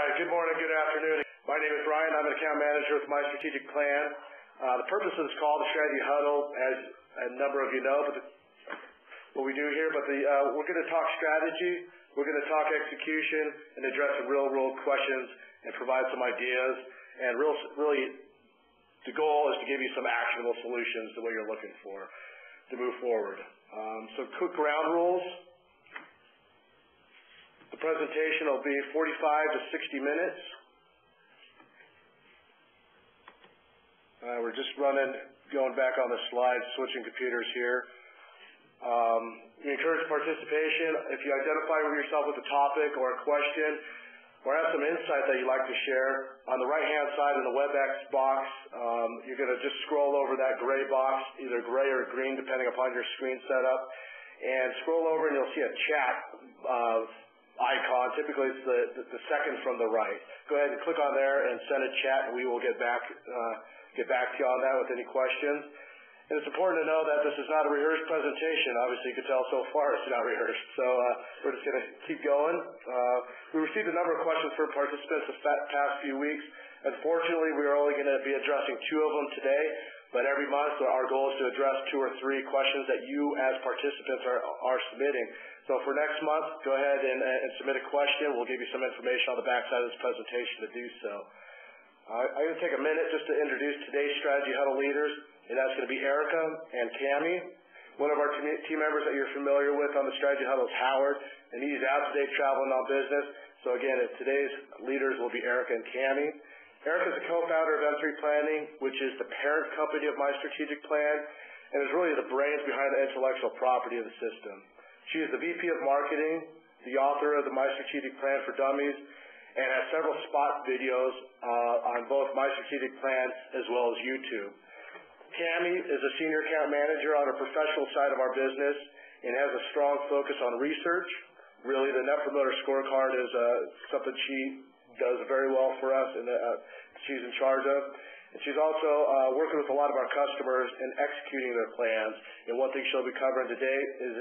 right, good morning, good afternoon. My name is Ryan. I'm an account manager with My Strategic Plan. The purpose of this call, the strategy huddle, as a number of you know, but what we do here, but we're going to talk strategy, we're going to talk execution, and address the real-world questions and provide some ideas. And really, the goal is to give you some actionable solutions to what you're looking for to move forward. So quick ground rules. The presentation will be 45 to 60 minutes. We're just going back on the slides, switching computers here. We encourage participation. If you identify yourself with a topic or a question or have some insight that you'd like to share, on the right-hand side in the WebEx box, you're going to just scroll over that gray box, either gray or green, depending upon your screen setup, and scroll over and you'll see a chat icon. Typically, it's the second from the right. Go ahead and click on there and send a chat, and we will get back to you on that with any questions. And it's important to know that this is not a rehearsed presentation. Obviously, you can tell so far it's not rehearsed. So we're just going to keep going. We received a number of questions from participants the past few weeks. Unfortunately, we are only going to be addressing 2 of them today, but every month our goal is to address 2 or 3 questions that you as participants are submitting. So for next month, go ahead and submit a question. We'll give you some information on the backside of this presentation to do so. I'm going to take a minute just to introduce today's strategy huddle leaders, and that's going to be Erica and Tammy. One of our team members that you're familiar with on the strategy huddle is Howard, and he's out today traveling on business. So again, today's leaders will be Erica and Tammy. Erica is the co-founder of M3 Planning, which is the parent company of My Strategic Plan, and is really the brains behind the intellectual property of the system. She is the VP of Marketing, the author of the My Strategic Plan for Dummies, and has several spot videos on both My Strategic Plan as well as YouTube. Tammy is a senior account manager on the professional side of our business and has a strong focus on research. Really, the Net Promoter Scorecard is something she does very well for us, and she's in charge of. And she's also working with a lot of our customers in executing their plans. And one thing she'll be covering today is,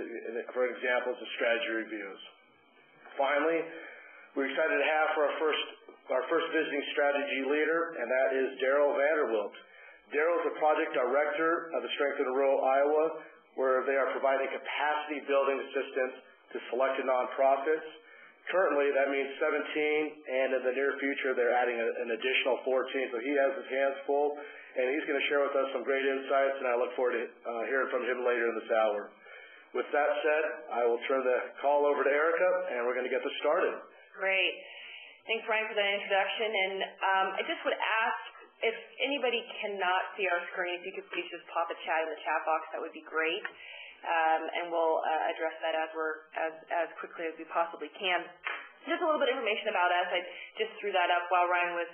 for example, the strategy reviews. Finally, we're excited to have for our first visiting strategy leader, and that is Daryl VanderWilt. Daryl is the project director of the Strengthening Rural Iowa, where they are providing capacity building assistance to selected nonprofits. Currently, that means 17, and in the near future, they're adding an additional 14. So he has his hands full, and he's going to share with us some great insights, and I look forward to hearing from him later in this hour. With that said, I will turn the call over to Erica, and we're going to get this started. Great. Thanks, Ryan, for that introduction. And I just would ask, if anybody cannot see our screen, if you could please just pop a chat in the chat box, that would be great. And we'll address that as quickly as we possibly can. Just a little bit of information about us. I just threw that up while Ryan was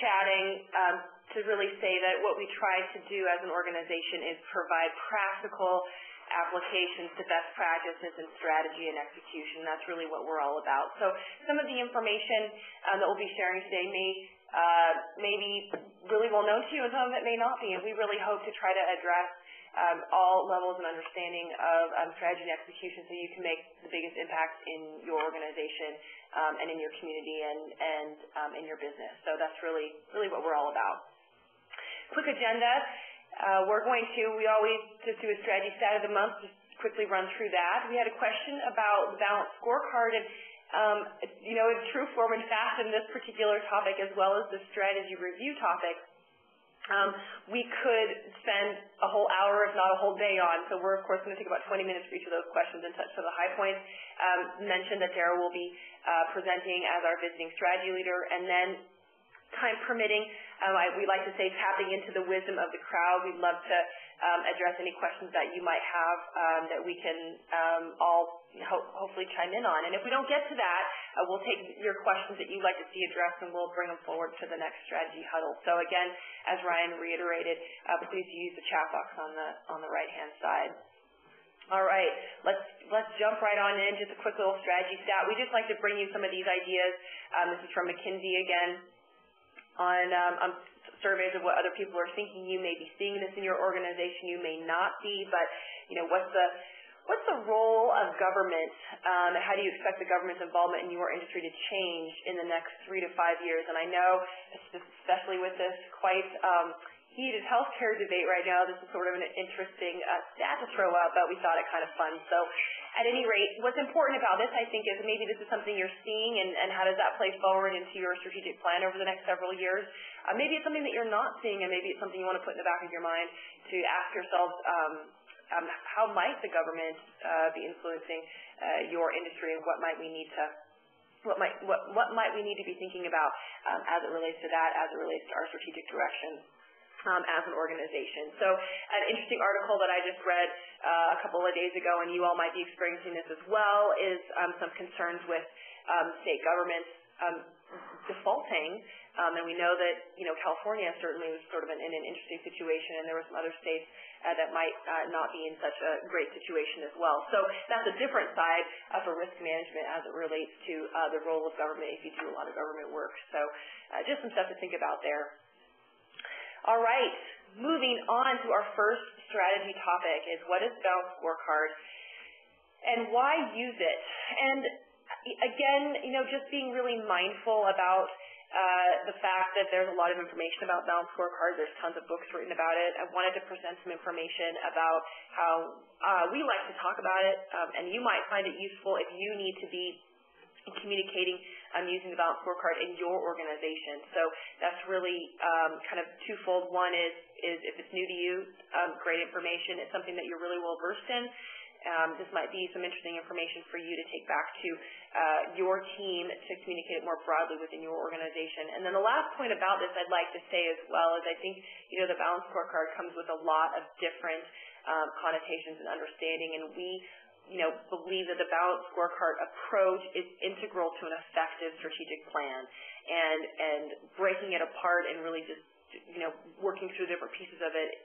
chatting to really say that what we try to do as an organization is provide practical applications to best practices and strategy and execution. That's really what we're all about. So some of the information that we'll be sharing today may be really well known to you, and some of it may not be. And we really hope to try to address all levels and understanding of strategy and execution so you can make the biggest impact in your organization and in your community and in your business. So that's really what we're all about. Quick agenda. We always just do a strategy stat of the month, just quickly run through that. We had a question about the balanced scorecard, and in true form and fashion, this particular topic as well as the strategy review topic, we could spend a whole hour, if not a whole day on. So we're, of course, going to take about 20 minutes for each of those questions and touch some of the high points. Mentioned that Daryl will be presenting as our visiting strategy leader, and then time permitting, we like to say tapping into the wisdom of the crowd. We'd love to address any questions that you might have that we can all hopefully chime in on. And if we don't get to that, we'll take your questions that you'd like to see addressed, and we'll bring them forward to the next strategy huddle. So again, as Ryan reiterated, please use the chat box on the right-hand side. All right, let's jump right on in. Just a quick little strategy stat. We just like to bring you some of these ideas. This is from McKinsey again. On surveys of what other people are thinking. You may be seeing this in your organization, you may not be, but what's the What's the role of government? How do you expect the government's involvement in your industry to change in the next 3 to 5 years? And I know, especially with this quite heated healthcare debate right now, this is sort of an interesting stat to throw out, but we thought it kind of fun. So at any rate, what's important about this, I think, is maybe this is something you're seeing, and how does that play forward into your strategic plan over the next several years? Maybe it's something that you're not seeing, and maybe it's something you want to put in the back of your mind to ask yourself, how might the government be influencing your industry, and what might we need to be thinking about as it relates to that, as it relates to our strategic direction as an organization? So an interesting article that I just read a couple of days ago, and you all might be experiencing this as well, is some concerns with state governments defaulting. And we know that, you know, California certainly was sort of in an interesting situation, and there were some other states that might not be in such a great situation as well. So that's a different side for risk management as it relates to the role of government if you do a lot of government work. So just some stuff to think about there. All right, moving on to our first strategy topic is, what is Balanced Scorecard and why use it? And again, you know, just being really mindful about the fact that there's a lot of information about Balanced Scorecard. There's tons of books written about it. I wanted to present some information about how we like to talk about it, and you might find it useful if you need to be communicating using the Balanced Scorecard in your organization. So that's really kind of twofold. One is if it's new to you, great information. It's something that you're really well versed in. This might be some interesting information for you to take back to your team to communicate it more broadly within your organization. And then the last point about this I'd like to say as well is, I think, you know, the Balanced Scorecard comes with a lot of different connotations and understanding, and we, you know, believe that the Balanced Scorecard approach is integral to an effective strategic plan, and breaking it apart and really just, you know, working through different pieces of it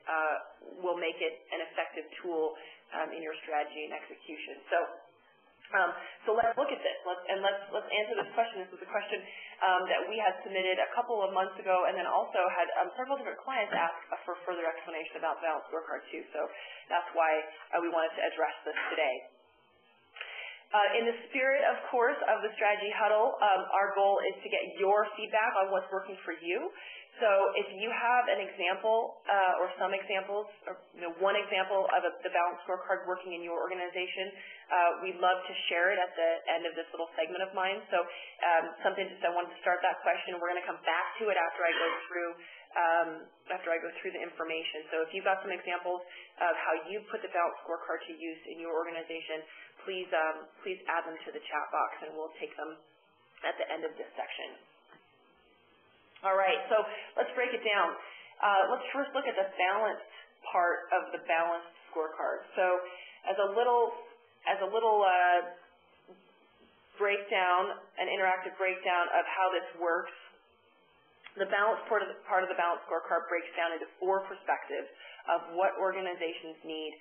will make it an effective tool in your strategy and execution. So, so let's look at this. Let's answer this question. This was a question that we had submitted a couple of months ago, and then also had several different clients ask for further explanation about the Balanced Scorecard too. So that's why we wanted to address this today. In the spirit, of course, of the strategy huddle, our goal is to get your feedback on what's working for you. So if you have an example or some examples, or, you know, one example of the Balanced Scorecard working in your organization, we'd love to share it at the end of this little segment of mine. So I wanted to start that question. We're going to come back to it after I go through the information. So if you've got some examples of how you put the Balanced Scorecard to use in your organization, please add them to the chat box, and we'll take them at the end of this section. All right, so let's break it down. Let's first look at the balanced part of the Balanced Scorecard. So as a little breakdown, an interactive breakdown of how this works, the balanced part of the Balanced Scorecard breaks down into four perspectives of what organizations need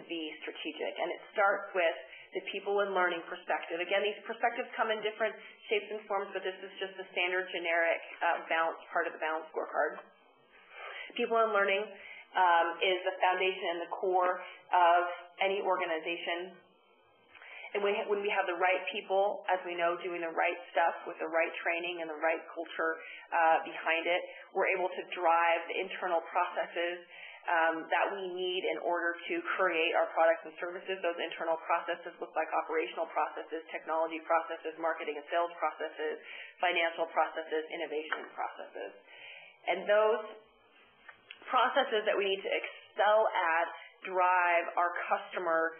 to be strategic. And it starts with the people and learning perspective. Again, these perspectives come in different shapes and forms, but this is just the standard generic balanced part of the Balanced Scorecard. People and learning is the foundation and the core of any organization. And when we have the right people, as we know, doing the right stuff with the right training and the right culture behind it, we're able to drive the internal processes that we need in order to create our products and services. Those internal processes look like operational processes, technology processes, marketing and sales processes, financial processes, innovation processes. And those processes that we need to excel at drive our customer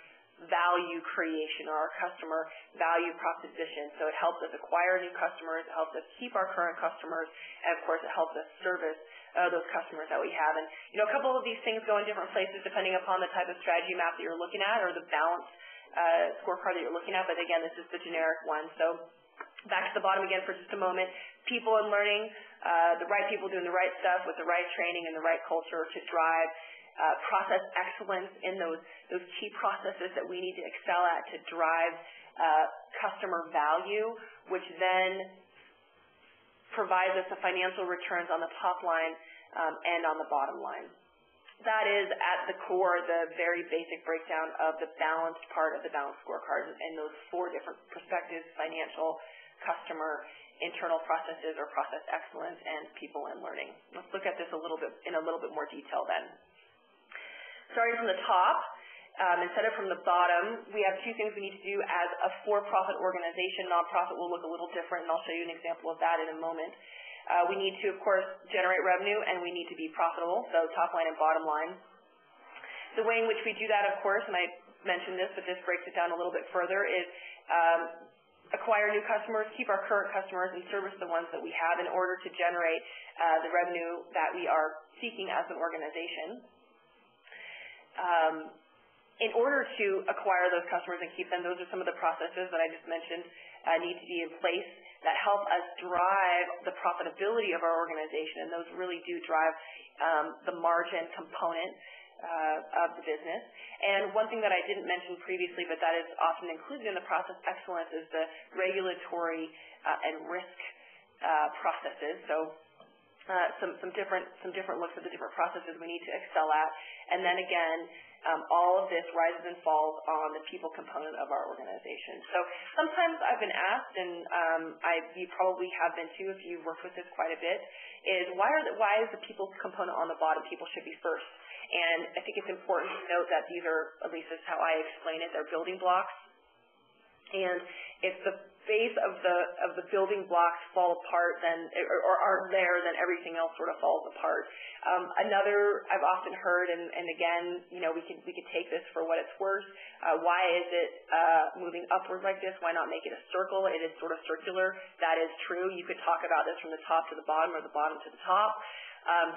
value creation or our customer value proposition. So it helps us acquire new customers, it helps us keep our current customers, and of course it helps us service those customers that we have. And, you know, a couple of these things go in different places depending upon the type of strategy map that you're looking at or the balanced scorecard that you're looking at, but again, this is the generic one. So back to the bottom again for just a moment. People and learning, the right people doing the right stuff with the right training and the right culture to drive process excellence in those key processes that we need to excel at to drive customer value, which then provides us the financial returns on the top line and on the bottom line. that is at the core, the very basic breakdown of the balanced part of the balanced scorecard and those four different perspectives: financial, customer, internal processes or process excellence, and people and learning. Let's look at this in a little bit more detail then. Starting from the top, instead of from the bottom, we have two things we need to do as a for-profit organization. Nonprofit will look a little different, and I'll show you an example of that in a moment. We need to, of course, generate revenue, and we need to be profitable, so top line and bottom line. The way in which we do that, of course, and I mentioned this, but this breaks it down a little bit further, is acquire new customers, keep our current customers, and service the ones that we have in order to generate the revenue that we are seeking as an organization. In order to acquire those customers and keep them, those are some of the processes that I just mentioned need to be in place that help us drive the profitability of our organization, and those really do drive the margin component of the business. And one thing that I didn't mention previously, but that is often included in the process excellence, is the regulatory and risk processes. So some different looks at the different processes we need to excel at. And then again, all of this rises and falls on the people component of our organization. So sometimes I've been asked, and you probably have been too if you've worked with this quite a bit, is why is the people component on the bottom? People should be first. And I think it's important to note that these are, at least that's how I explain it, they're building blocks. And if the base of the building blocks fall apart, then or aren't there, then everything else sort of falls apart. Another I've often heard, and again, you know, we could take this for what it's worth. Why is it moving upward like this? Why not make it a circle? It is sort of circular. That is true. You could talk about this from the top to the bottom or the bottom to the top.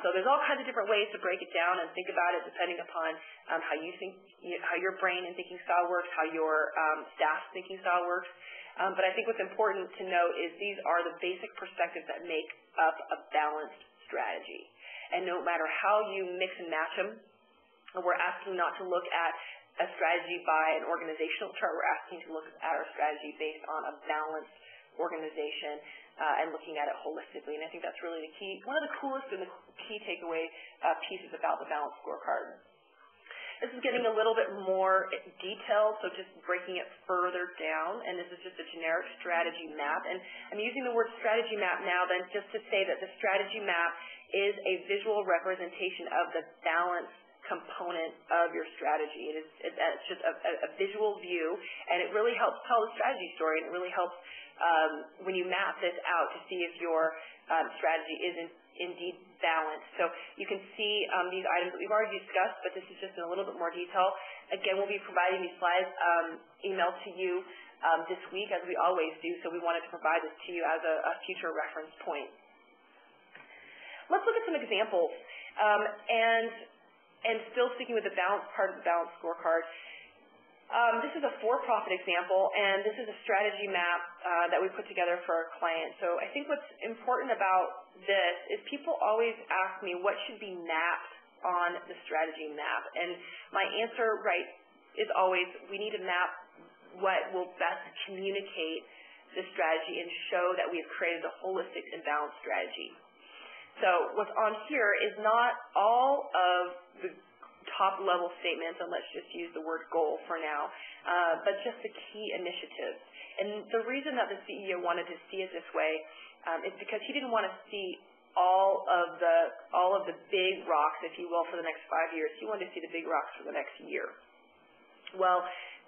So there's all kinds of different ways to break it down and think about it, depending upon how you think, how your brain and thinking style works, how your staff's thinking style works. But I think what's important to note is these are the basic perspectives that make up a balanced strategy. And no matter how you mix and match them, we're asking not to look at a strategy by an organizational chart. We're asking to look at our strategy based on a balanced organization and looking at it holistically. And I think that's really the key, one of the coolest and the key takeaway pieces about the balanced scorecard. This is getting a little bit more detailed, so just breaking it further down, and this is just a generic strategy map. And I'm using the word strategy map now then just to say that the strategy map is a visual representation of the balance component of your strategy. It's just a visual view, and it really helps tell the strategy story, and it really helps when you map this out to see if your strategy is indeed balanced. So you can see these items that we've already discussed, but this is just in a little bit more detail. Again, we'll be providing these slides emailed to you this week, as we always do, so we wanted to provide this to you as a future reference point. Let's look at some examples. And still sticking with the balanced part of the balanced scorecard, this is a for-profit example, and this is a strategy map that we put together for our client. So I think what's important about this is people always ask me what should be mapped on the strategy map, and my answer is always we need to map what will best communicate the strategy and show that we've created a holistic and balanced strategy. So what's on here is not all of the top-level statements, and let's just use the word goal for now, but just the key initiatives. And the reason that the CEO wanted to see it this way is because he didn't want to see all of the big rocks, if you will, for the next 5 years. He wanted to see the big rocks for the next year. Well,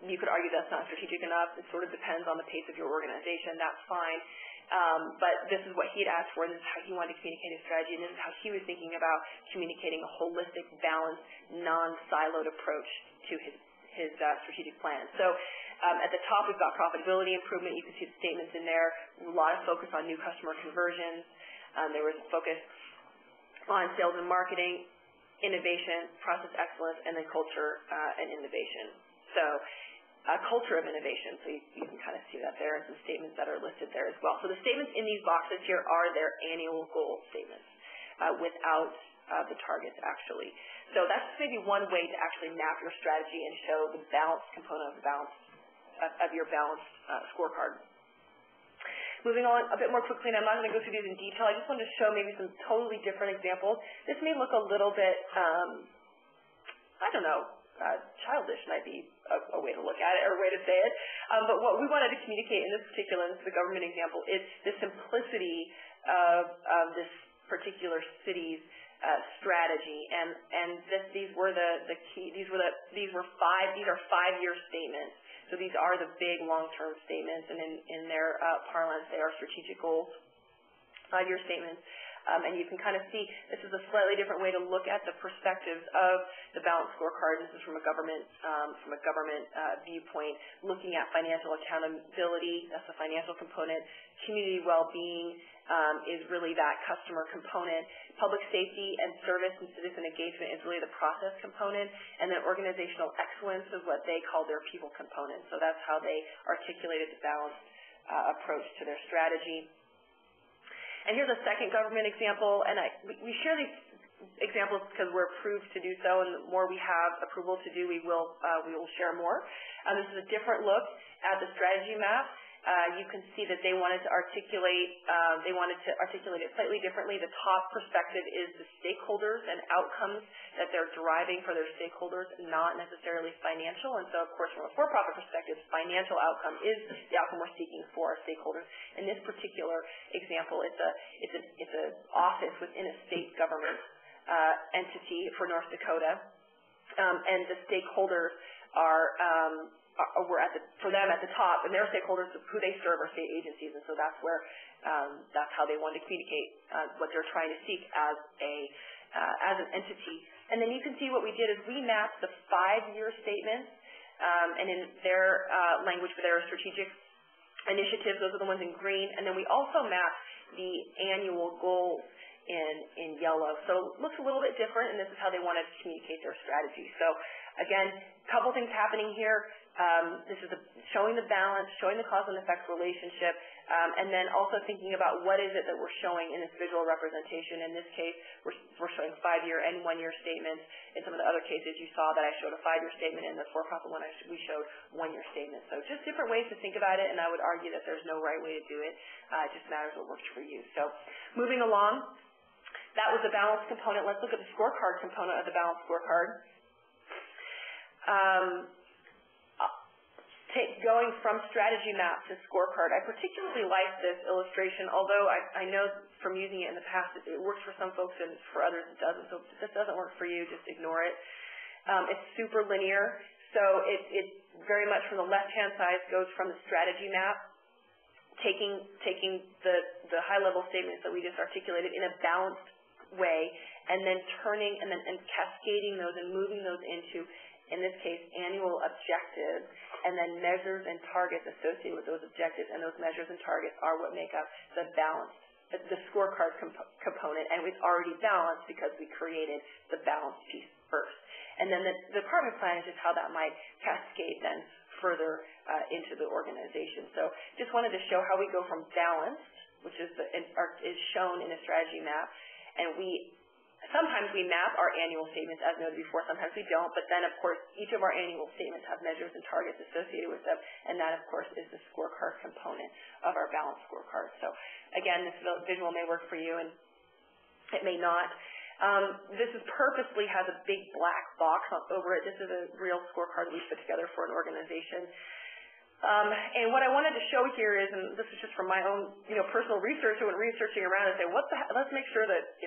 you could argue that's not strategic enough. It sort of depends on the pace of your organization. That's fine. But this is what he had asked for, and this is how he wanted to communicate his strategy, and this is how he was thinking about communicating a holistic, balanced, non-siloed approach to his strategic plan. So at the top, we've got profitability improvement. You can see the statements in there. A lot of focus on new customer conversions. There was a focus on sales and marketing, innovation, process excellence, and then culture and innovation. So a culture of innovation, so you can kind of see that there, and some statements that are listed there as well. So the statements in these boxes here are their annual goal statements without the targets, actually. So that's maybe one way to actually map your strategy and show the balanced component of your balanced scorecard. Moving on a bit more quickly, and I'm not going to go through these in detail. I just wanted to show maybe some totally different examples. This may look a little bit I don't know, childish might be a way to look at it or a way to say it. But what we wanted to communicate in this particular, and this is the government example, it's the simplicity of this particular city's strategy, and that these are 5-year statements. So these are the big long-term statements, and in their parlance, they are strategic goals, 5-year statements. And you can kind of see this is a slightly different way to look at the perspectives of the Balanced Scorecard. This is from a government viewpoint, looking at financial accountability. That's the financial component. Community well-being is really that customer component. Public safety and service and citizen engagement is really the process component. And then organizational excellence is what they call their people component. So that's how they articulated the balanced approach to their strategy. And here's a second government example, and we share these examples because we're approved to do so, and the more we have approval to do, we will share more. This is a different look at the strategy map. You can see that they wanted to articulate it slightly differently. The top perspective is the stakeholders and outcomes that they're deriving for their stakeholders, not necessarily financial. And so, of course, from a for-profit perspective, financial outcome is the outcome we're seeking for our stakeholders. In this particular example, it's a office within a state government entity for North Dakota, and the stakeholders are. We're at the top, and their stakeholders who they serve are state agencies, and so that's where that's how they wanted to communicate what they're trying to seek as an entity. And then you can see what we did is we mapped the 5-year statements, and in their language for their strategic initiatives, those are the ones in green, and then we also mapped the annual goals in yellow. So it looks a little bit different, and this is how they wanted to communicate their strategy. So again, a couple things happening here. This is showing the balance, showing the cause and effect relationship, and then also thinking about what is it that we're showing in this visual representation. In this case, we're showing 5-year and 1-year statements. In some of the other cases, you saw that I showed a 5-year statement, and the for-profit one we showed 1-year statements. So just different ways to think about it, and I would argue that there's no right way to do it. It just matters what works for you. So moving along, that was the balance component. Let's look at the scorecard component of the balance scorecard. Going from strategy map to scorecard. I particularly like this illustration, although I know from using it in the past it works for some folks and for others it doesn't. So if this doesn't work for you, just ignore it. It's super linear, so it very much from the left-hand side goes from the strategy map, taking the high-level statements that we just articulated in a balanced way, and then turning and cascading those and moving those into, in this case, annual objectives, and then measures and targets associated with those objectives, and those measures and targets are what make up the balance, the scorecard component, and it's already balanced because we created the balance piece first. And then the department plan is just how that might cascade then further into the organization. So just wanted to show how we go from balance, which is shown in a strategy map, and sometimes we map our annual statements as noted before, sometimes we don't, but then of course each of our annual statements have measures and targets associated with them, and that of course is the scorecard component of our balanced scorecard. So again, this visual may work for you and it may not. This is purposely has a big black box over it. This is a real scorecard we put together for an organization. And what I wanted to show here is, and this is just from my own, personal research, when researching around and say, let's make sure that,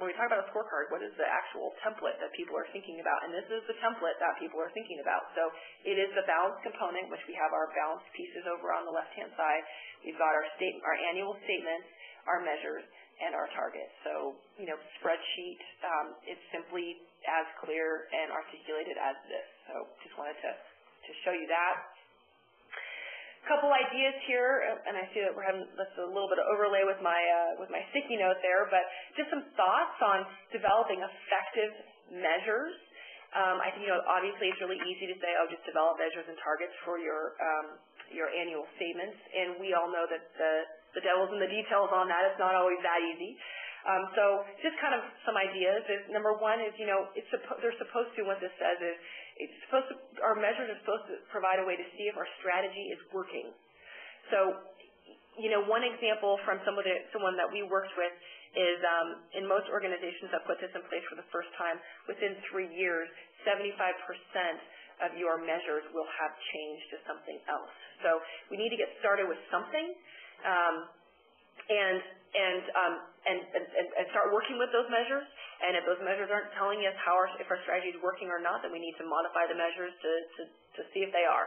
when we talk about a scorecard, what is the actual template that people are thinking about? And this is the template that people are thinking about. So it is the balance component, which we have our balance pieces over on the left-hand side. We've got our annual statements, our measures, and our targets. So, spreadsheet, it's simply as clear and articulated as this. So just wanted to show you that. Couple ideas here, and I see that we're having that's a little bit of overlay with my sticky note there, but just some thoughts on developing effective measures. I think obviously it's really easy to say, just develop measures and targets for your annual statements, and we all know that the devil's in the details on that. It's not always that easy. So just kind of some ideas is, number one is, they're supposed to, what this says is, our measures are supposed to provide a way to see if our strategy is working. So You know, one example from someone that we worked with is in most organizations that put this in place for the first time, within 3 years, 75% of your measures will have changed to something else. So we need to get started with something, and start working with those measures. And if those measures aren't telling us if our strategy is working or not, then we need to modify the measures to see if they are.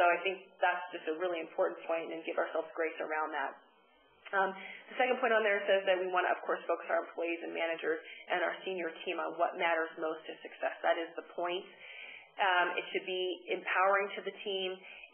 So I think that's just a really important point, and give ourselves grace around that. The second point on there says that we want to, of course, focus our employees and managers and our senior team on what matters most to success. That is the point. It should be empowering to the team,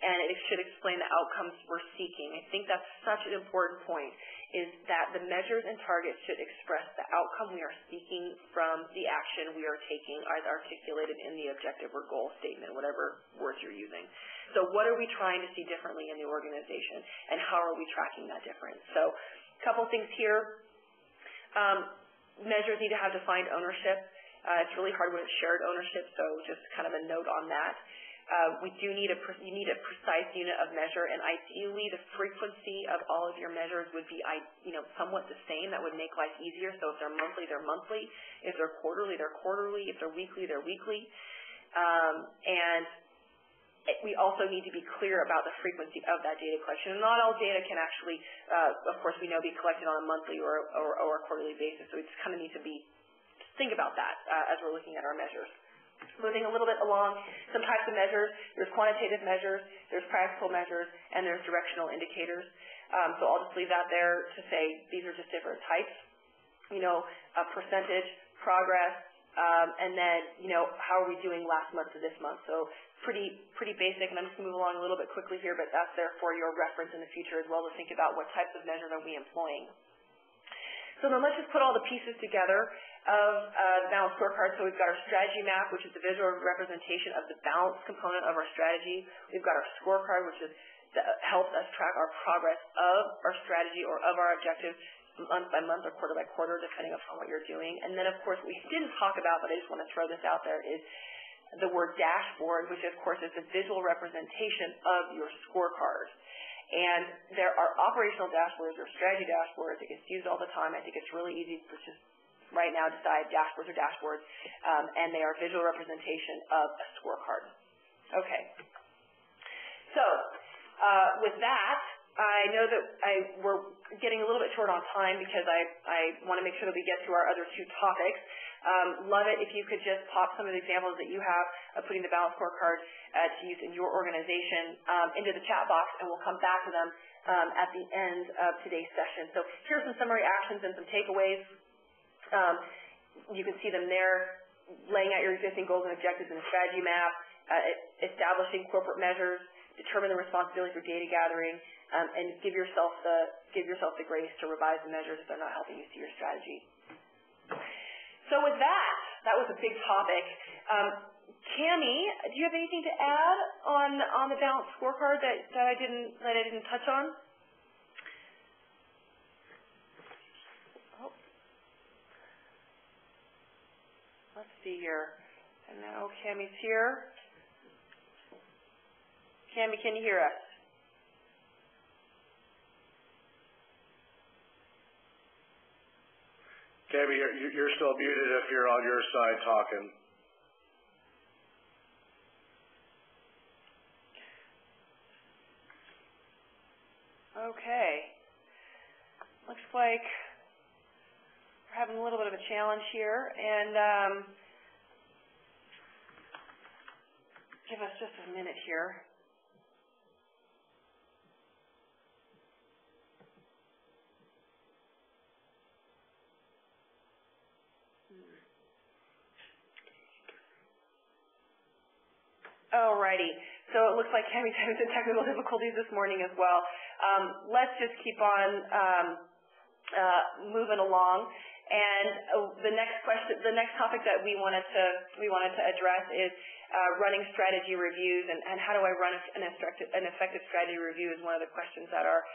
and it should explain the outcomes we're seeking. I think that's such an important point, is that the measures and targets should express the outcome we are seeking from the action we are taking, as articulated in the objective or goal statement, whatever words you're using. So what are we trying to see differently in the organization, and how are we tracking that difference? So a couple things here. Measures need to have defined ownership. It's really hard with shared ownership, so just kind of a note on that. You need a precise unit of measure, and ideally the frequency of all of your measures would be, somewhat the same. That would make life easier. So if they're monthly, they're monthly. If they're quarterly, they're quarterly. If they're weekly, they're weekly. And we also need to be clear about the frequency of that data collection. And not all data can actually, of course, we know, be collected on a monthly or a quarterly basis. So we just kind of need to think about that as we're looking at our measures. Moving a little bit along, some types of measures: there's quantitative measures, there's practical measures, and there's directional indicators. So I'll just leave that there to say these are just different types. A percentage, progress, and then, how are we doing last month to this month? So pretty basic, and I'm just going to move along a little bit quickly here, but that's there for your reference in the future as well, to think about what types of measures are we employing. So then let's just put all the pieces together of the balanced scorecard. So we've got our strategy map, which is the visual representation of the balanced component of our strategy. We've got our scorecard, which helps us track our progress of our strategy or of our objectives month by month or quarter by quarter, depending upon what you're doing. And then, of course, we didn't talk about, but I just want to throw this out there, is the word dashboard, which, of course, is the visual representation of your scorecard. And there are operational dashboards or strategy dashboards. It gets used all the time. I think it's really easy to just right now decide dashboards are dashboards, and they are visual representation of a scorecard. Okay. So with that, I know that we're getting a little bit short on time, because I want to make sure that we get to our other two topics. Love it if you could just pop some of the examples that you have of putting the balanced scorecard to use in your organization into the chat box, and we'll come back to them at the end of today's session. So here's some summary actions and some takeaways. You can see them there: laying out your existing goals and objectives in a strategy map, establishing corporate measures, determine the responsibility for data gathering, and give yourself the grace to revise the measures if they're not helping you see your strategy. So with that was a big topic. Tammy, do you have anything to add on the balanced scorecard that I didn't touch on? Let's see here. And now Cammy's here. Cammy, can you hear us? Tammy, you're still muted if you're on your side talking. Okay. Looks like we're having a little bit of a challenge here, and give us just a minute here. Alrighty, so it looks like Cammy's having some technical difficulties this morning as well. Let's just keep on moving along. And the next topic that we wanted to address is running strategy reviews, and how do I run an effective strategy review is one of the questions that our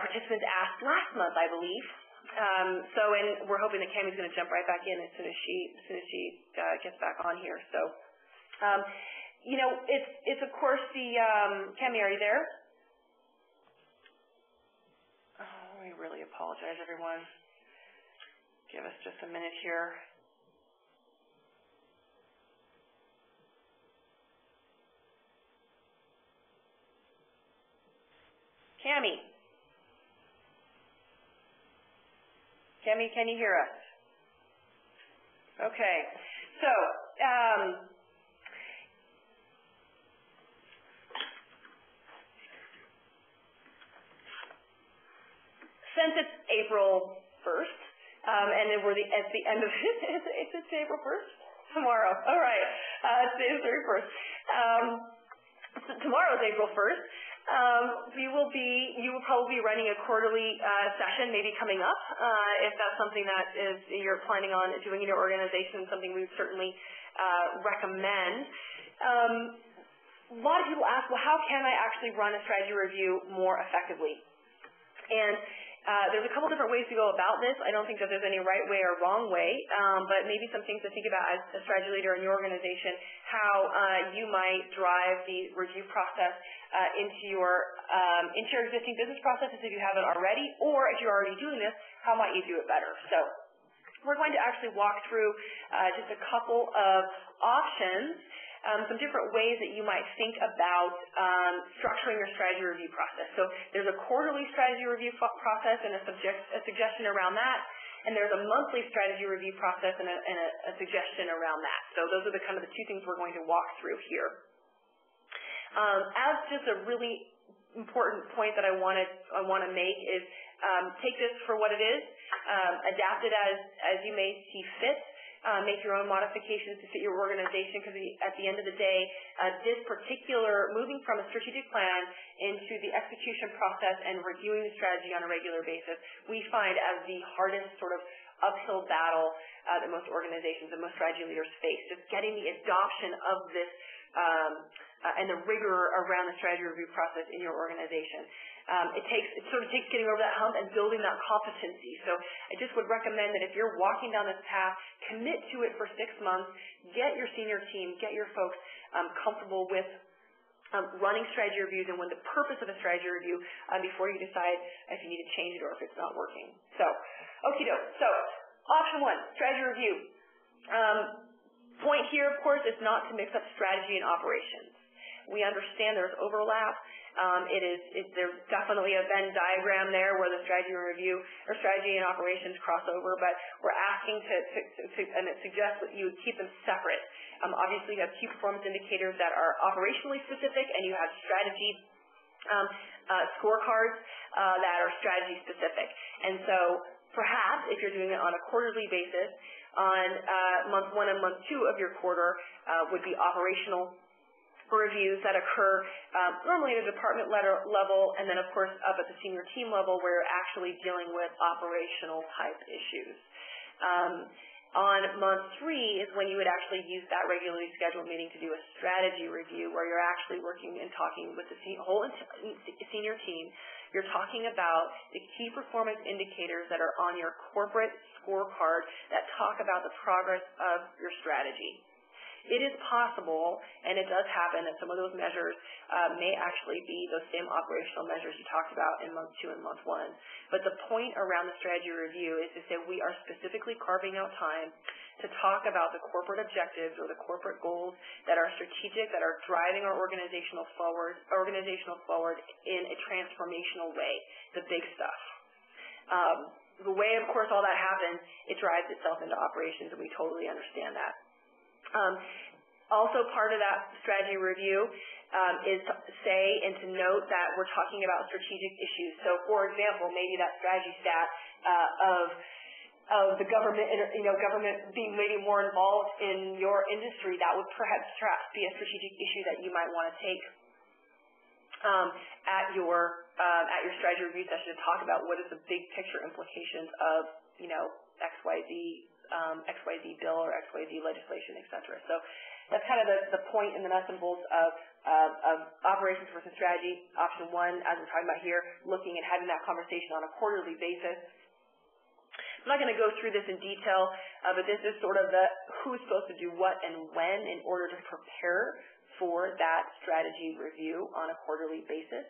participants asked last month, I believe. And we're hoping that Cammy's going to jump right back in as soon as she gets back on here. So, it's of course Cammy, are you there? apologize, everyone. Give us just a minute here. Tammy. Tammy, can you hear us? Okay. So, since it's April 1st, and we're at the end of it, it's April 1st? Tomorrow. All right. Today's 31st. Tomorrow's April 1st. You will probably be running a quarterly session maybe coming up, if that's something that is you're planning on doing in your organization, something we would certainly recommend. A lot of people ask, well, how can I actually run a strategy review more effectively? And there's a couple different ways to go about this. I don't think that there's any right way or wrong way, but maybe some things to think about as a strategy leader in your organization, how you might drive the review process into your existing business processes if you haven't already, or if you're already doing this, how might you do it better? So we're going to actually walk through just a couple of options, some different ways that you might think about structuring your strategy review process. So there's a quarterly strategy review process and a suggestion around that, and there's a monthly strategy review process and a suggestion around that. So those are the kind of the two things we're going to walk through here. As just a really important point that I want to make is take this for what it is, adapt it as you may see fit. Make your own modifications to fit your organization, because at the end of the day, this particular moving from a strategic plan into the execution process and reviewing the strategy on a regular basis, we find as the hardest sort of uphill battle that most organizations and most strategy leaders face. Just getting the adoption of this and the rigor around the strategy review process in your organization. It sort of takes getting over that hump and building that competency. So I just would recommend that if you're walking down this path, commit to it for 6 months, get your senior team, get your folks comfortable with running strategy reviews and when the purpose of a strategy review before you decide if you need to change it or if it's not working. So, okie doke. So, option one, strategy review. Point here, of course, is not to mix up strategy and operations. We understand there's overlap. There's definitely a Venn diagram there where the strategy and review or strategy and operations cross over, but we're asking and it suggests that you would keep them separate. Obviously, you have key performance indicators that are operationally specific, and you have strategy scorecards that are strategy specific. And so, perhaps if you're doing it on a quarterly basis, on month one and month two of your quarter would be operational reviews that occur normally at a department level, and then of course up at the senior team level where you're actually dealing with operational type issues. On month three is when you would actually use that regularly scheduled meeting to do a strategy review where you're actually working and talking with the whole senior team. You're talking about the key performance indicators that are on your corporate scorecard that talk about the progress of your strategy. It is possible, and it does happen, that some of those measures may actually be those same operational measures you talked about in month two and month one. But the point around the strategy review is to say we are specifically carving out time to talk about the corporate objectives or the corporate goals that are strategic, that are driving our organizational forward in a transformational way, the big stuff. The way, of course, all that happens, it drives itself into operations, and we totally understand that. Also part of that strategy review is to say and to note that we're talking about strategic issues. So, for example, maybe that strategy stat of the government, government being maybe more involved in your industry, that would perhaps be a strategic issue that you might want to take at your strategy review session to talk about what is the big picture implications of XYZ bill or XYZ legislation, etc. So that's kind of the point and the nuts and bolts of operations versus strategy. Option one, as we're talking about here, looking and having that conversation on a quarterly basis. I'm not going to go through this in detail, but this is sort of the who's supposed to do what and when in order to prepare for that strategy review on a quarterly basis.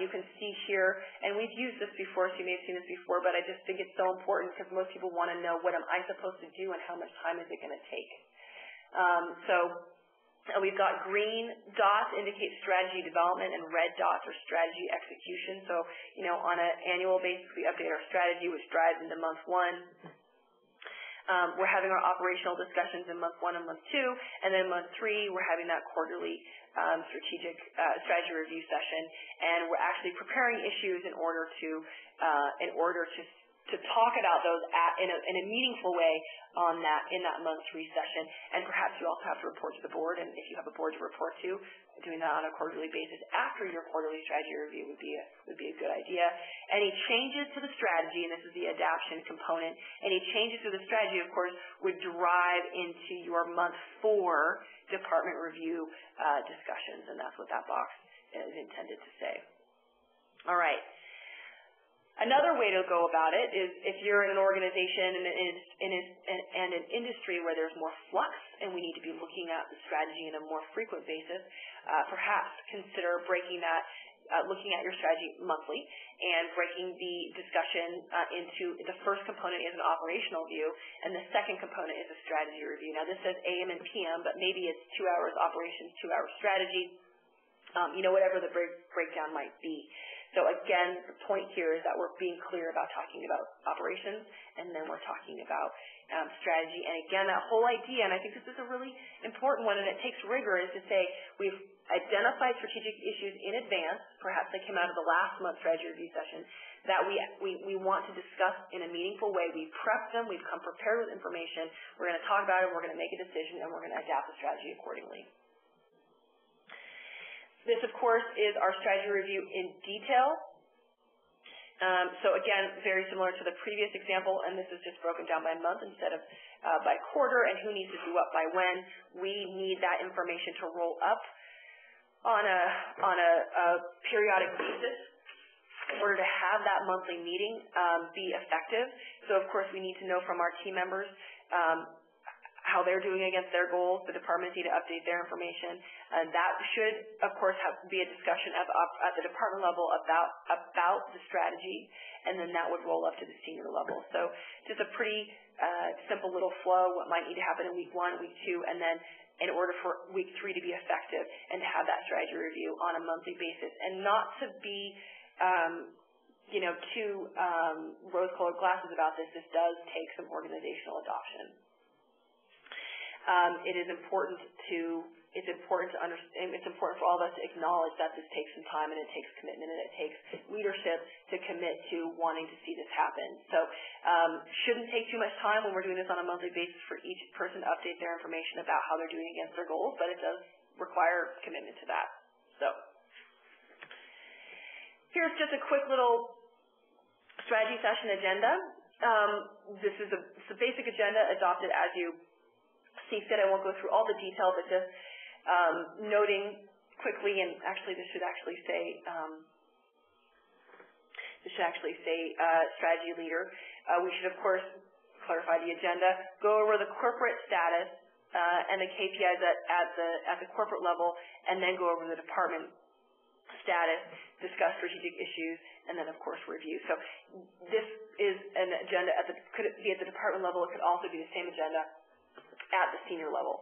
You can see here, and we've used this before, so you may have seen this before, but I just think it's so important because most people want to know, what am I supposed to do and how much time is it going to take? So we've got green dots indicate strategy development and red dots are strategy execution. So, you know, on an annual basis, we update our strategy, which drives into month one. We're having our operational discussions in month one and month two, and then month three, we're having that quarterly strategy review session, and we're actually preparing issues in order to talk about those in a meaningful way on that, in that month three session. And perhaps you also have to report to the board, and if you have a board to report to, doing that on a quarterly basis after your quarterly strategy review would be a good idea. Any changes to the strategy, and this is the adaption component, any changes to the strategy, of course, would drive into your month four department review discussions, and that's what that box is intended to say. All right. Another way to go about it is if you're in an organization and an industry where there's more flux and we need to be looking at the strategy on a more frequent basis, perhaps consider breaking that, looking at your strategy monthly and breaking the discussion into the first component is an operational view and the second component is a strategy review. Now this says AM and PM, but maybe it's 2 hours operations, 2 hours strategy, you know, whatever the breakdown might be. So again, the point here is that we're being clear about talking about operations, and then we're talking about strategy. And again, that whole idea, and I think this is a really important one, and it takes rigor, is to say we've identified strategic issues in advance, perhaps they came out of the last month's strategy review session, that we want to discuss in a meaningful way. We've prepped them, we've come prepared with information, we're going to talk about it, we're going to make a decision, and we're going to adapt the strategy accordingly. This, of course, is our strategy review in detail. So, again, very similar to the previous example, and this is just broken down by month instead of by quarter and who needs to do what by when. We need that information to roll up on a periodic basis in order to have that monthly meeting be effective. So, of course, we need to know from our team members how they're doing against their goals. The departments need to update their information. And that should, of course, be a discussion at the department level about the strategy, and then that would roll up to the senior level. So just a pretty simple little flow, what might need to happen in week one, week two, and then in order for week three to be effective and to have that strategy review on a monthly basis, and not to be too rose-colored glasses about this. This does take some organizational adoption. It's important for all of us to acknowledge that this takes some time and it takes commitment and it takes leadership to commit to wanting to see this happen. So shouldn't take too much time when we're doing this on a monthly basis for each person to update their information about how they're doing against their goals, but it does require commitment to that. So here's just a quick little strategy session agenda. This is a basic agenda adopted as you see fit. I won't go through all the detail, but just noting quickly, and actually this should actually say strategy leader. We should of course clarify the agenda, go over the corporate status and the KPIs at the corporate level, and then go over the department status, discuss strategic issues, and then of course review. So this is an agenda could it be at the department level? It could also be the same agenda at the senior level.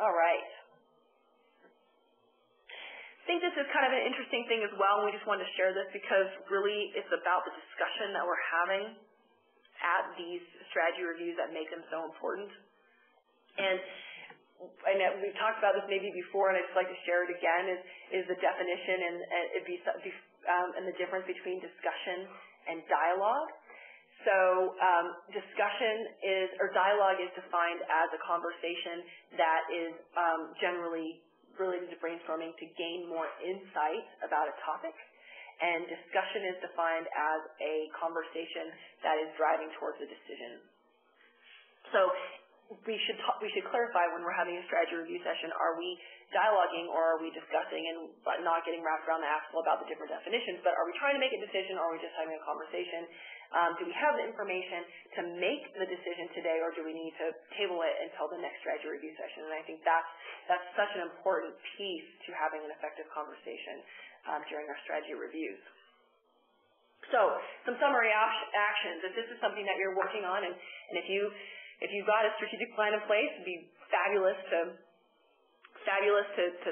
All right. I think this is kind of an interesting thing as well, and we just wanted to share this because really it's about the discussion that we're having at these strategy reviews that make them so important. And we've talked about this maybe before, and I'd just like to share it again, is the definition and the difference between discussion and dialogue. So dialogue is defined as a conversation that is generally related to brainstorming to gain more insight about a topic, and discussion is defined as a conversation that is driving towards a decision. So we should clarify when we're having a strategy review session, are we dialoguing or are we discussing and not getting wrapped around the axle about the different definitions, but are we trying to make a decision or are we just having a conversation? Do we have the information to make the decision today, or do we need to table it until the next strategy review session? And I think that's such an important piece to having an effective conversation during our strategy reviews. So some summary actions. If this is something that you're working on, and if you've got a strategic plan in place, it'd be fabulous to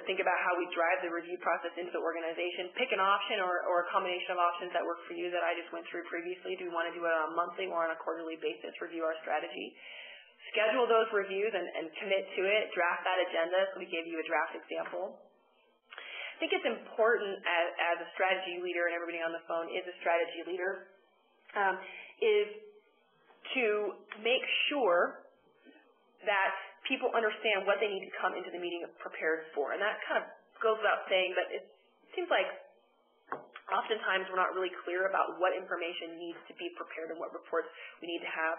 think about how we drive the review process into the organization. Pick an option or a combination of options that work for you that I just went through previously. Do we want to do it on a monthly or on a quarterly basis, review our strategy? Schedule those reviews and commit to it. Draft that agenda. So we gave you a draft example. I think it's important as a strategy leader, and everybody on the phone is a strategy leader, is to make sure that people understand what they need to come into the meeting prepared for. And that kind of goes without saying, but it seems like oftentimes we're not really clear about what information needs to be prepared and what reports we need to have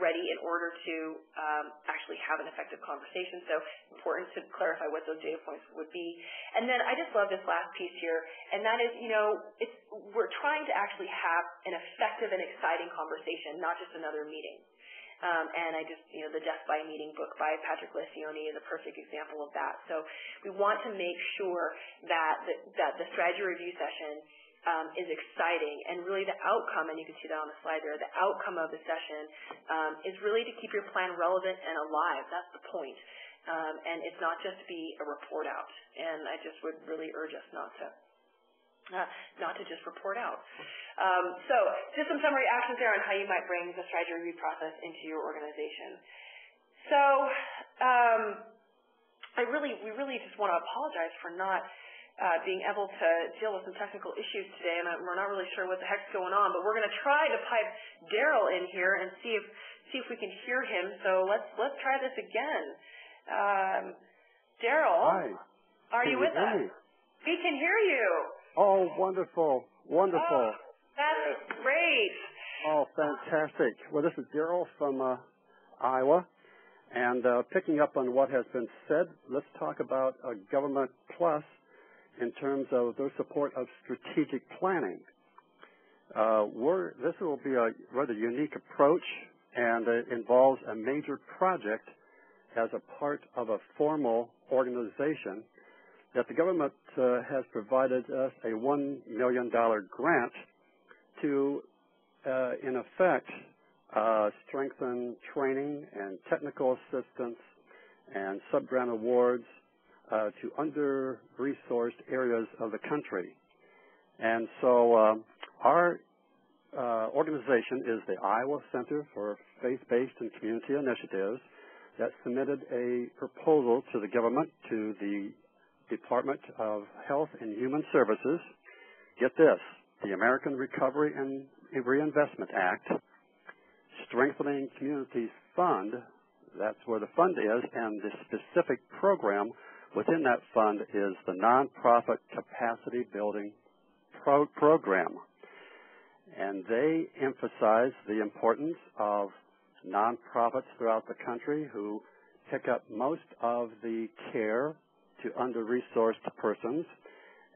ready in order to actually have an effective conversation. So important to clarify what those data points would be. And then I just love this last piece here, and that is, you know, we're trying to actually have an effective and exciting conversation, not just another meeting. And I just, you know, the Death by Meeting book by Patrick Lencioni is a perfect example of that. So we want to make sure that the strategy review session is exciting, and really the outcome, and you can see that on the slide there, the outcome of the session is really to keep your plan relevant and alive. That's the point. And it's not just to be a report out. And I just would really urge us not to just report out. So just some summary actions there on how you might bring the strategy review process into your organization. So we really just want to apologize for not being able to deal with some technical issues today, and we're not really sure what the heck's going on, but we're going to try to pipe Daryl in here and see if we can hear him. So let's try this again. Daryl, are you with us? We can hear you. Oh, wonderful, wonderful. Oh, that's great. Oh, fantastic. Well, this is Daryl from Iowa, and picking up on what has been said, let's talk about Government Plus in terms of their support of strategic planning. This will be a rather unique approach, and it involves a major project as a part of a formal organization that the government has provided us a $1 million grant to, in effect, strengthen training and technical assistance and sub-grant awards to under-resourced areas of the country. And so our organization is the Iowa Center for Faith-Based and Community Initiatives that submitted a proposal to the government, to the Department of Health and Human Services, get this, the American Recovery and Reinvestment Act, Strengthening Communities Fund, that's where the fund is, and the specific program within that fund is the Nonprofit Capacity Building Program. And they emphasize the importance of nonprofits throughout the country who pick up most of the care to under-resourced persons,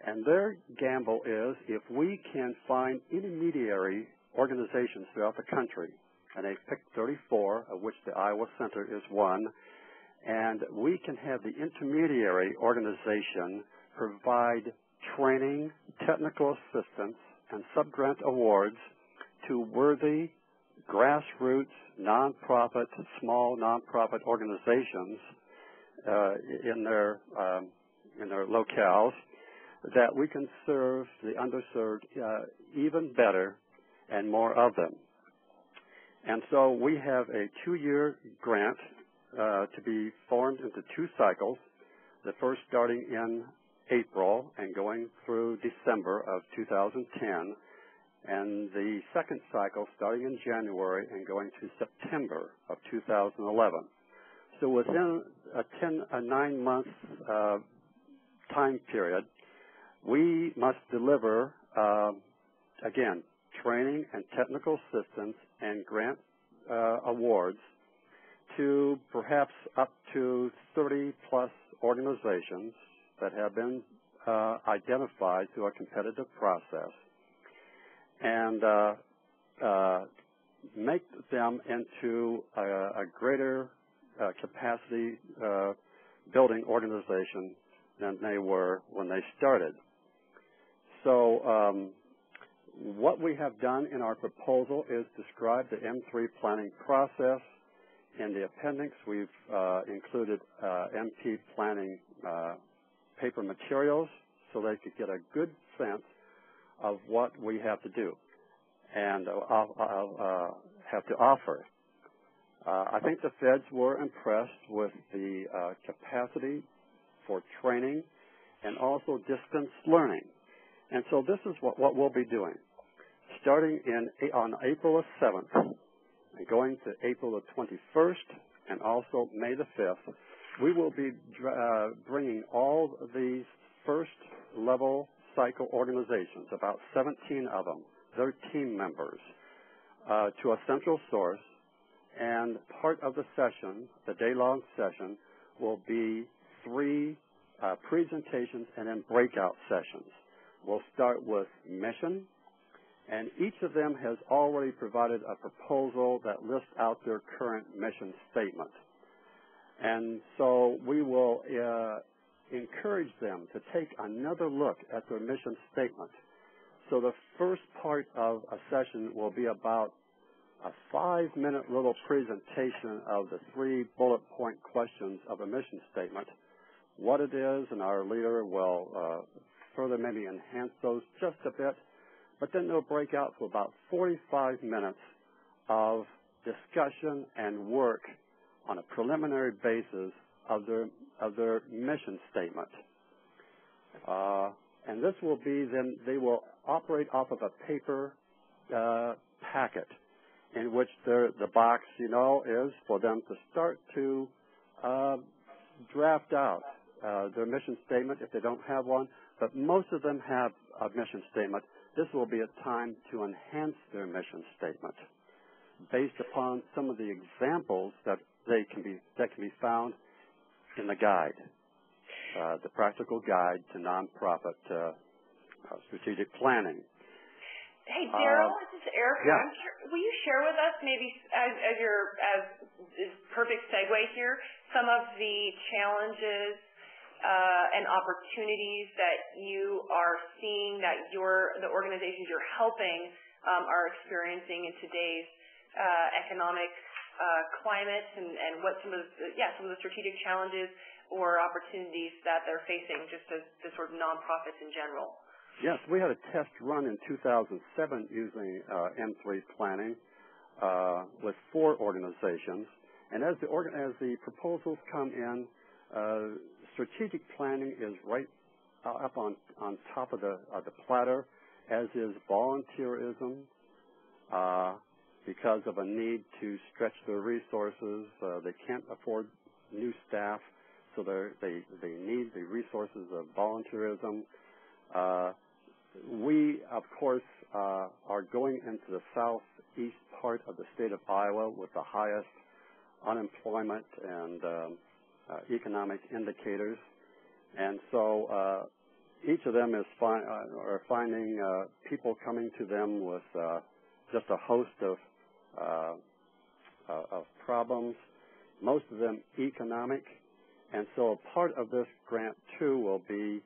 and their gamble is if we can find intermediary organizations throughout the country, and they've picked 34, of which the Iowa Center is one, and we can have the intermediary organization provide training, technical assistance, and sub-grant awards to worthy grassroots nonprofit, small nonprofit organizations in their locales, that we can serve the underserved even better and more of them. And so we have a 2-year grant to be formed into 2 cycles, the first starting in April and going through December of 2010, and the second cycle starting in January and going to September of 2011. So within a 9-month time period, we must deliver, again, training and technical assistance and grant awards to perhaps up to 30-plus organizations that have been identified through a competitive process and make them into a greater capacity building organization than they were when they started. So what we have done in our proposal is describe the M3 planning process. In the appendix, we've included MP planning paper materials so they could get a good sense of what we have to do and have to offer. I think the feds were impressed with the capacity for training and also distance learning. And so this is what we'll be doing. Starting on April the 7th and going to April the 21st and also May the 5th, we will be bringing all these first-level cycle organizations, about 17 of them, their team members, to a central source. And part of the session, the day-long session, will be 3 presentations and then breakout sessions. We'll start with mission, and each of them has already provided a proposal that lists out their current mission statement. And so we will encourage them to take another look at their mission statement. So the first part of a session will be about a 5-minute little presentation of the 3 bullet point questions of a mission statement, what it is, and our leader will further maybe enhance those just a bit, but then they'll break out for about 45 minutes of discussion and work on a preliminary basis of their mission statement. And this will be then they will operate off of a paper packet in which the box, you know, is for them to start to draft out their mission statement if they don't have one. But most of them have a mission statement. This will be a time to enhance their mission statement based upon some of the examples that can be found in the guide, the practical guide to nonprofit strategic planning. Hey, Daryl, this is Erica. Yeah. Will you share with us maybe as perfect segue here some of the challenges and opportunities that you are seeing that the organizations you're helping are experiencing in today's economic climate and what some of the strategic challenges or opportunities that they're facing, just as sort of nonprofits in general? Yes, we had a test run in 2007 using M3 planning with 4 organizations, and as the proposals come in, strategic planning is right up on top of the platter, as is volunteerism, because of a need to stretch their resources. They can't afford new staff, so they need the resources of volunteerism. We, of course, are going into the southeast part of the state of Iowa with the highest unemployment and economic indicators, and so each of them are finding people coming to them with just a host of problems, most of them economic, and so part of this grant too will be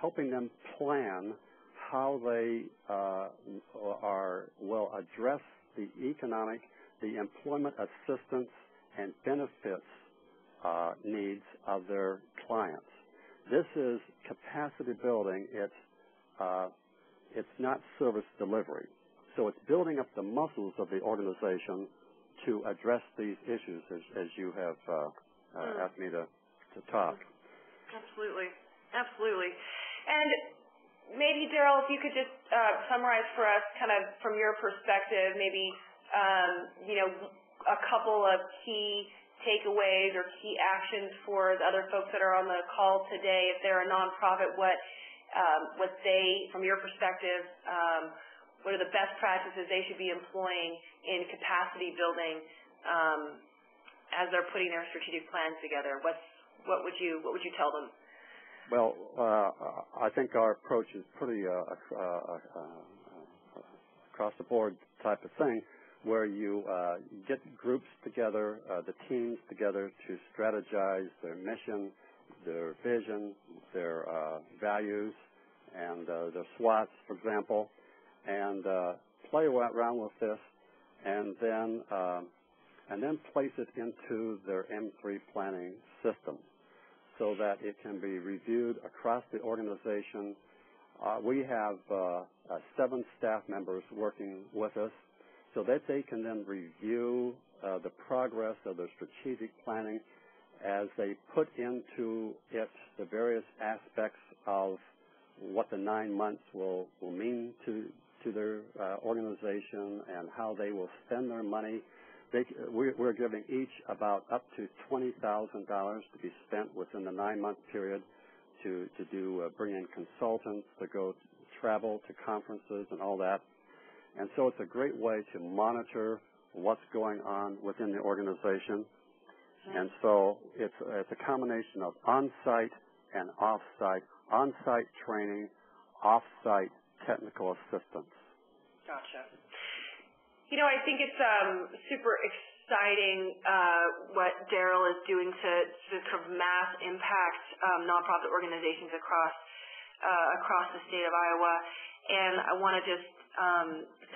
helping them plan how they will address the employment assistance and benefits needs of their clients. This is capacity building. It's not service delivery. So it's building up the muscles of the organization to address these issues, as you have asked me to talk. Absolutely. Absolutely. And maybe, Daryl, if you could just summarize for us kind of from your perspective maybe, a couple of key takeaways or key actions for the other folks that are on the call today. If they're a nonprofit, what they, from your perspective, what are the best practices they should be employing in capacity building as they're putting their strategic plans together? What would you tell them? Well, I think our approach is pretty across the board type of thing, where you get groups together, the teams together, to strategize their mission, their vision, their values, and their SWOTs, for example, and play around with this, and then place it into their M3 planning system, so that it can be reviewed across the organization. We have 7 staff members working with us, so that they can then review the progress of their strategic planning as they put into it the various aspects of what the 9 months will mean to their organization and how they will spend their money. We're giving each about up to $20,000 to be spent within the 9-month period to bring in consultants to go travel to conferences and all that. And so it's a great way to monitor what's going on within the organization. And so it's a combination of on-site and off-site, on-site training, off-site technical assistance. Gotcha. You know, I think it's super exciting what Daryl is doing to kind of mass impact nonprofit organizations across the state of Iowa. And I want to just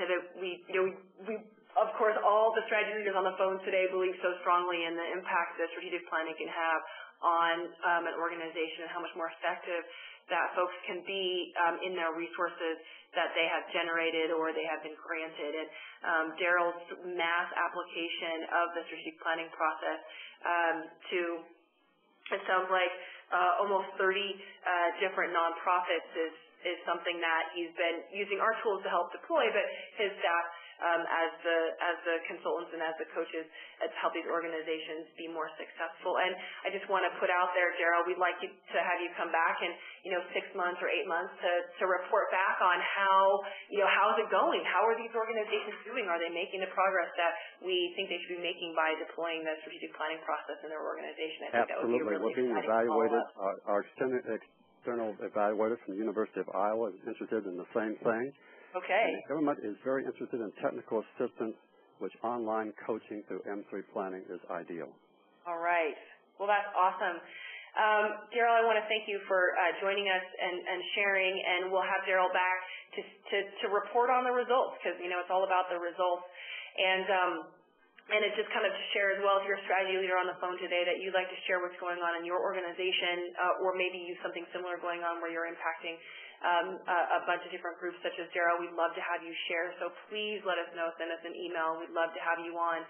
say that we of course, all the strategy leaders on the phone today believe so strongly in the impact that strategic planning can have on an organization and how much more effective that folks can be in their resources that they have generated or they have been granted. And Daryl's mass application of the strategic planning process to, it sounds like, almost 30 different nonprofits is something that he's been using our tools to help deploy, but his staff, as the consultants and as the coaches, to help these organizations be more successful. And I just want to put out there, Daryl, we'd like to have you come back in, 6 months or 8 months to report back on how's it going? How are these organizations doing? Are they making the progress that we think they should be making by deploying the strategic planning process in their organization? I think absolutely. That would be really exciting. We're being evaluated. Our external evaluator from the University of Iowa is interested in the same thing. Okay. And the government is very interested in technical assistance, which online coaching through M3 planning is ideal. All right. Well, that's awesome. Daryl, I want to thank you for joining us and sharing, and we'll have Daryl back to report on the results, because, it's all about the results. And it's just kind of to share as well, if you're a strategy leader on the phone today, that you'd like to share what's going on in your organization, or maybe you have something similar going on where you're impacting a bunch of different groups such as Daryl, we'd love to have you share. So please let us know. Send us an email. We'd love to have you on.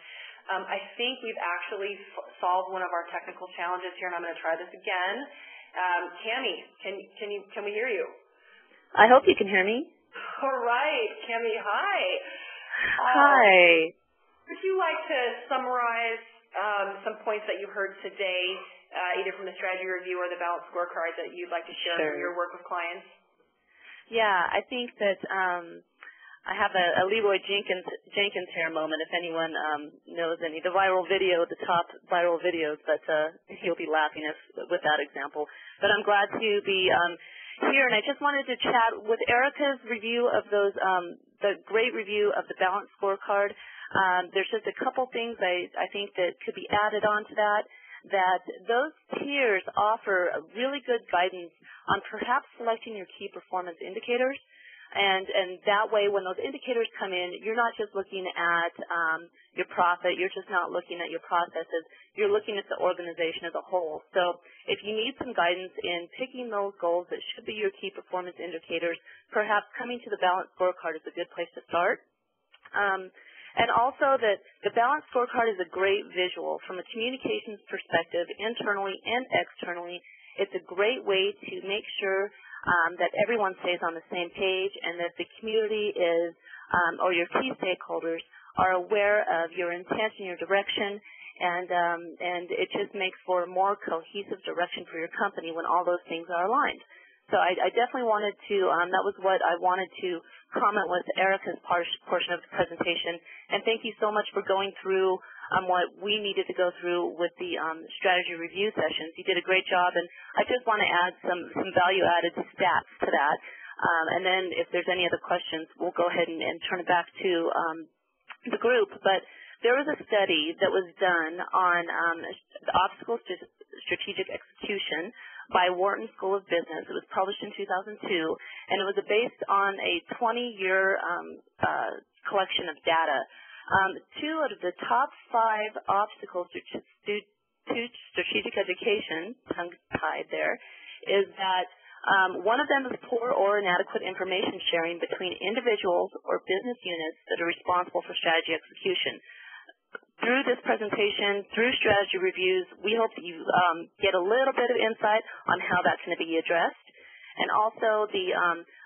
I think we've actually solved one of our technical challenges here, and I'm going to try this again. Tammy, can we hear you? I hope you can hear me. All right, Tammy. Hi. Hi. Would you like to summarize some points that you heard today, either from the strategy review or the balanced scorecard, that you'd like to share from your work with clients? Yeah, I think that I have a Leroy Jenkins hair moment, if anyone knows any. The top viral videos, but he'll be laughing with that example. But I'm glad to be here, and I just wanted to chat with Erica's review of those, the great review of the balanced scorecard. There's just a couple things I think that could be added on to that those tiers offer a really good guidance on perhaps selecting your key performance indicators. And that way, when those indicators come in, you're not just looking at your profit. You're just not looking at your processes. You're looking at the organization as a whole. So if you need some guidance in picking those goals that should be your key performance indicators, perhaps coming to the balanced scorecard is a good place to start. And also that the balanced scorecard is a great visual from a communications perspective, internally and externally. It's a great way to make sure that everyone stays on the same page and that the community is, or your key stakeholders are aware of your intention, your direction, and it just makes for a more cohesive direction for your company when all those things are aligned. So I definitely wanted to, that was what I wanted to comment with Erica's portion of the presentation. And thank you so much for going through on what we needed to go through with the strategy review sessions. You did a great job, and I just want to add some value-added stats to that. And then if there's any other questions, we'll go ahead and turn it back to the group. But there was a study that was done on the obstacles to strategic execution by Wharton School of Business. It was published in 2002, and it was based on a 20-year collection of data. Two out of the top 5 obstacles to strategic education, tongue-tied there, is that one of them is poor or inadequate information sharing between individuals or business units that are responsible for strategy execution. Through this presentation, through strategy reviews, we hope that you get a little bit of insight on how that's going to be addressed, and also the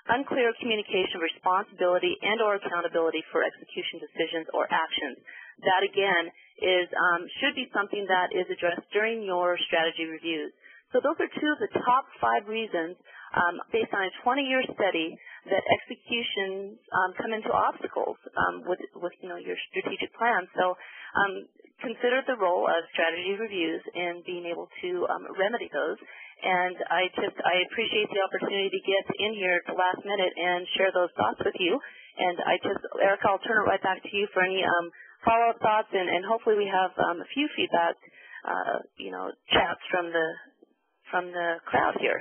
unclear communication of responsibility and or accountability for execution decisions or actions. That, again, is should be something that is addressed during your strategy reviews. So those are two of the top 5 reasons, based on a 20-year study, that executions come into obstacles with your strategic plan. So consider the role of strategy reviews in being able to remedy those. And I appreciate the opportunity to get in here at the last minute and share those thoughts with you. And Erica, I'll turn it right back to you for any follow-up thoughts, and hopefully we have a few feedback, chats from the crowd here.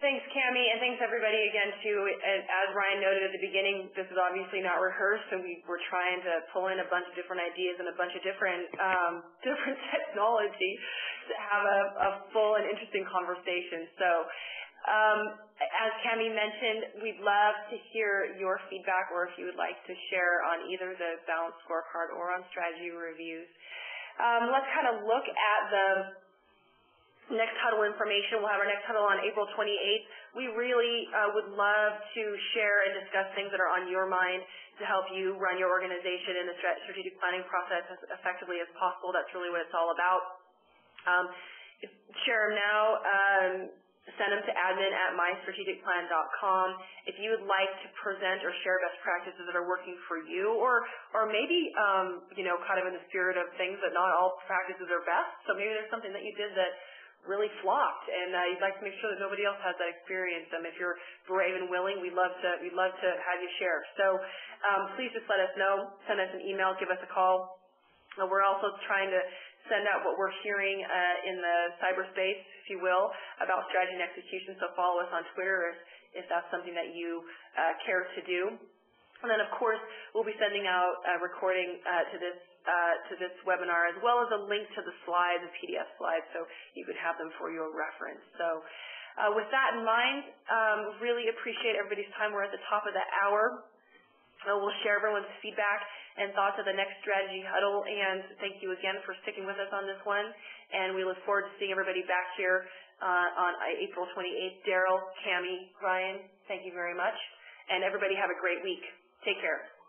Thanks, Cammie, and thanks everybody again too. As Ryan noted at the beginning, this is obviously not rehearsed, so we're trying to pull in a bunch of different ideas and a bunch of different technology to have a full and interesting conversation. So, as Cammie mentioned, we'd love to hear your feedback, or if you would like to share on either the Balanced Scorecard or on strategy reviews. Let's kind of look at the next huddle information. We'll have our next huddle on April 28th. We really would love to share and discuss things that are on your mind to help you run your organization in the strategic planning process as effectively as possible. That's really what it's all about. Share them now. Send them to admin@mystrategicplan.com. If you would like to present or share best practices that are working for you, or maybe, kind of in the spirit of things that not all practices are best, so maybe there's something that you did that really flopped, and you'd like to make sure that nobody else has that experience. If you're brave and willing, we'd love to have you share. So please just let us know. Send us an email. Give us a call. We're also trying to send out what we're hearing in the cyberspace, if you will, about strategy and execution. So follow us on Twitter if that's something that you care to do. And then, of course, we'll be sending out a recording to this webinar, as well as a link to the slides, the PDF slides, so you could have them for your reference. So with that in mind, really appreciate everybody's time. We're at the top of the hour. We'll share everyone's feedback and thoughts of the next strategy huddle, and thank you again for sticking with us on this one. And we look forward to seeing everybody back here on April 28th. Daryl, Cammie, Ryan, thank you very much. And everybody have a great week. Take care.